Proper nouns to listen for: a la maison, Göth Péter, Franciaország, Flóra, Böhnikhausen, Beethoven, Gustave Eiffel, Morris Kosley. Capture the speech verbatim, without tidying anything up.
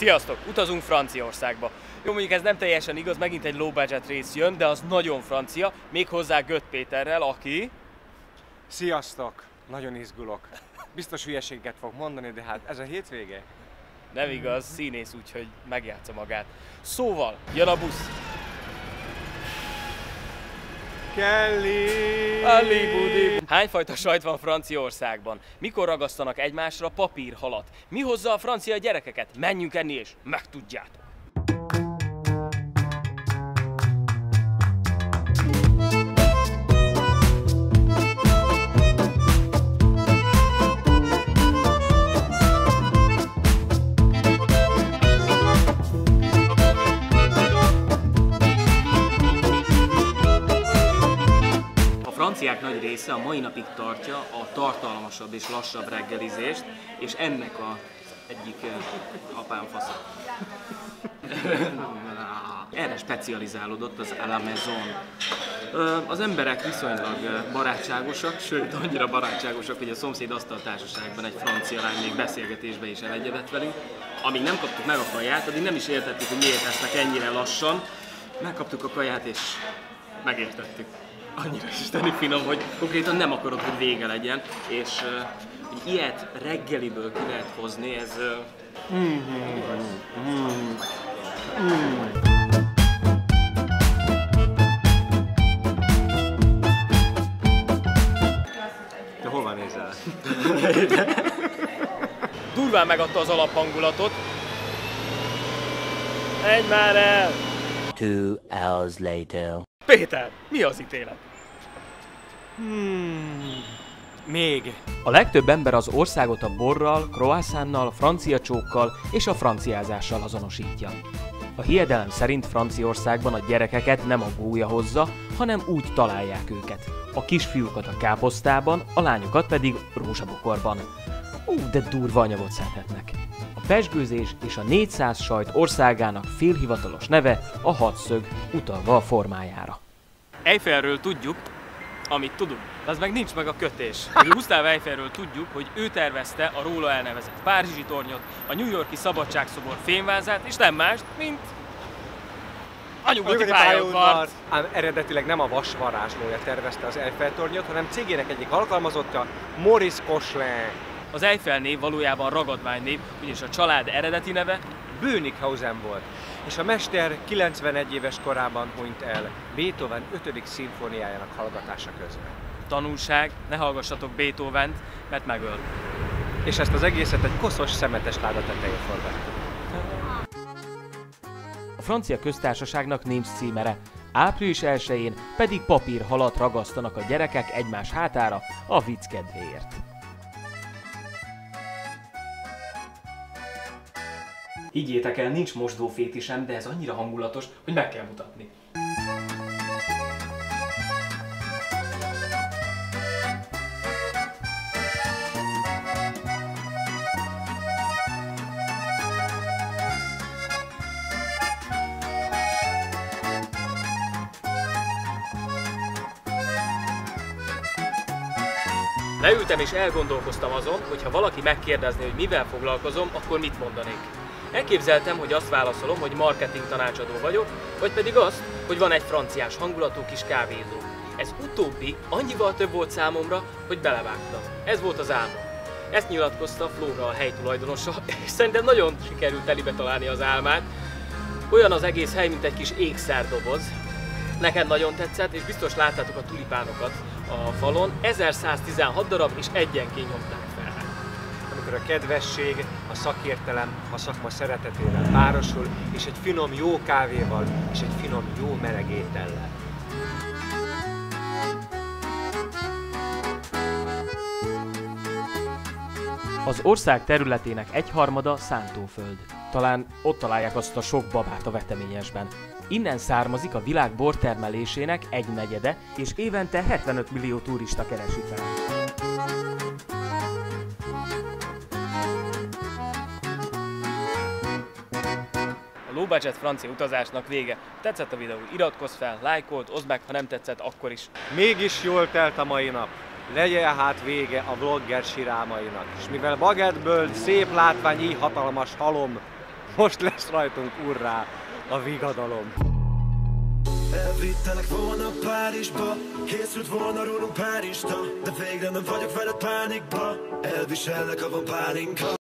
Sziasztok! Utazunk Franciaországba. Jó, mondjuk ez nem teljesen igaz, megint egy low budget rész jön, de az nagyon francia, méghozzá Göth Péterrel, aki... Sziasztok! Nagyon izgulok. Biztos hülyeséget fog mondani, de hát ez a hétvége? Nem igaz, színész, úgyhogy megjátsza magát. Szóval, jön a busz! Kelly! Hányfajta sajt van Franciaországban? Mikor ragasztanak egymásra papírhalat? Mi hozza a francia gyerekeket? Menjünk enni és megtudjátok! A franciák nagy része a mai napig tartja a tartalmasabb és lassabb reggelizést, és ennek a egyik apám fasza. Erre specializálódott az a la maison. Az emberek viszonylag barátságosak, sőt annyira barátságosak, hogy a szomszéd asztaltársaságban egy francia lány még beszélgetésbe is elegyedett velünk. Amíg nem kaptuk meg a kaját, addig nem is értettük, hogy miért esznek ennyire lassan. Megkaptuk a kaját és megértettük. Annyira isteni finom, hogy konkrétan nem akarod, hogy vége legyen, és uh, ilyet reggeliből ki lehet hozni, ez... Uh... Mm-hmm. Mm-hmm. Mm-hmm. Te hova nézel? Durván megadta az alaphangulatot. Menj már el! Two hours later. Péter, mi az ítélet? Hmm, még. A legtöbb ember az országot a borral, croissannnal, francia csókkal és a franciázással azonosítja. A hiedelem szerint Franciaországban a gyerekeket nem a gólya hozza, hanem úgy találják őket. A kisfiúkat a káposztában, a lányokat pedig rózsabokorban. Ú, de durva anyagot szedhetnek. A pezsgőzés és a négyszáz sajt országának félhivatalos neve a hatszög, utalva a formájára. Eiffelről tudjuk, amit tudunk. Az meg nincs meg a kötés. Gustave Eiffelről tudjuk, hogy ő tervezte a róla elnevezett Párizsi tornyot, a New Yorki szabadságszobor fényvázát, és nem mást, mint a nyugati pályaudvart. Ám eredetileg nem a vasvarázslója tervezte az Eiffel tornyot, hanem cégének egyik alkalmazottja, Morris Kosley. Az Eiffel név valójában ragadványnév, ugyanis a család eredeti neve Böhnikhausen volt, és a mester kilencvenegy éves korában hunyt el Beethoven ötödik szimfóniájának hallgatása közben. Tanulság, ne hallgassatok Beethovent, mert megöl. És ezt az egészet egy koszos, szemetes láda tetején forgattuk. A francia köztársaságnak nincs címere, április elsején pedig papírhalat ragasztanak a gyerekek egymás hátára a vicc kedvéért. Higgyétek el, nincs mosdófétisem, de ez annyira hangulatos, hogy meg kell mutatni. Leültem és elgondolkoztam azon, hogy ha valaki megkérdezné, hogy mivel foglalkozom, akkor mit mondanék. Elképzeltem, hogy azt válaszolom, hogy marketing tanácsadó vagyok, vagy pedig azt, hogy van egy franciás hangulatú kis kávézó. Ez utóbbi annyival több volt számomra, hogy belevágtam. Ez volt az álmom. Ezt nyilatkozta Flóra, a hely tulajdonosa, és szerintem nagyon sikerült telibe találni az álmát. Olyan az egész hely, mint egy kis ékszerdoboz. Nekem nagyon tetszett, és biztos láttátok a tulipánokat a falon. ezerszáztizenhat darab, és egyenként nyomták. A kedvesség, a szakértelem, a szakma szeretetével párosul, és egy finom jó kávéval, és egy finom jó meleg étellel. Az ország területének egyharmada szántóföld. Talán ott találják azt a sok babát a veteményesben. Innen származik a világ bortermelésének egynegyede, és évente hetvenöt millió turista keresi fel. Low budget francia utazásnak vége. Tetszett a videó, iratkozz fel, lájkold, oszd meg, ha nem tetszett, akkor is. Mégis jól telt a mai nap. Legyen hát vége a vlogger sirámainak. És mivel bagettből szép látvány, így hatalmas halom, Most lesz rajtunk urrá a vigadalom. Elvittelek volna Párizsba, készült volna rólunk párista, de végre nem vagyok veled pánikba, elviselnek a van pálinka.